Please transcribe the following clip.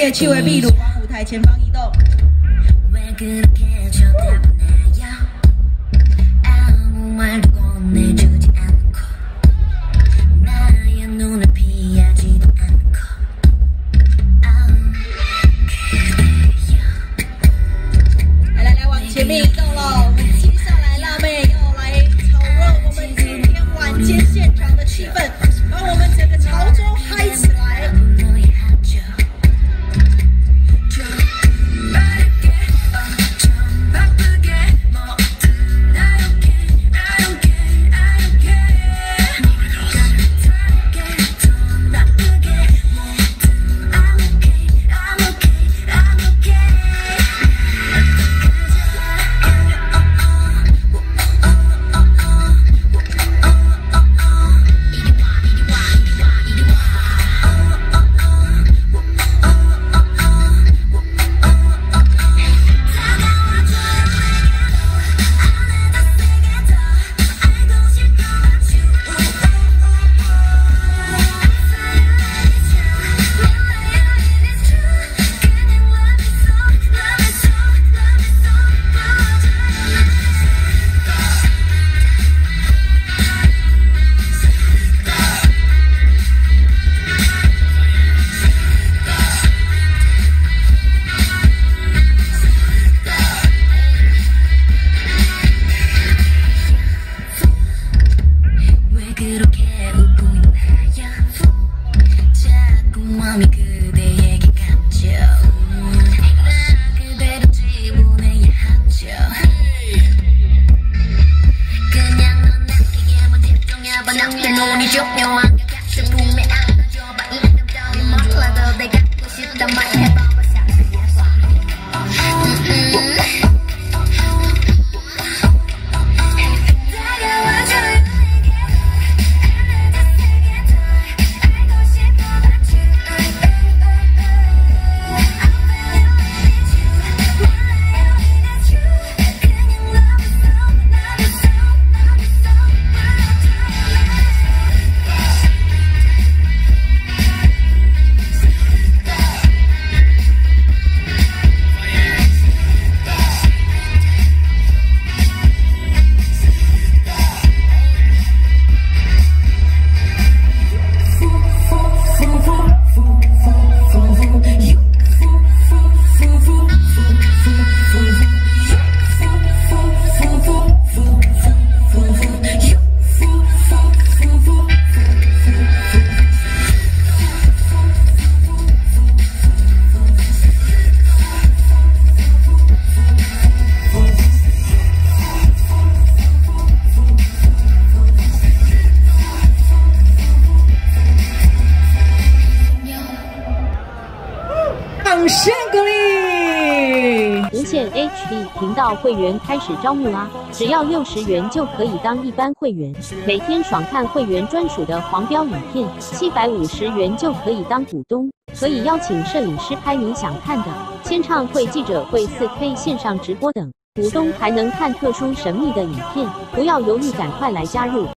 乐器为壁炉，往舞台前方移动。来来来，往前面移动喽！接下来辣妹要来炒热我们今天晚间现场的气氛，把我们整个潮州嗨起来！ 频道会员开始招募啊！只要60元就可以当一般会员，每天爽看会员专属的黄标影片；750元就可以当股东，可以邀请摄影师拍你想看的签唱会、记者会、4K 线上直播等。股东还能看特殊神秘的影片，不要犹豫，赶快来加入！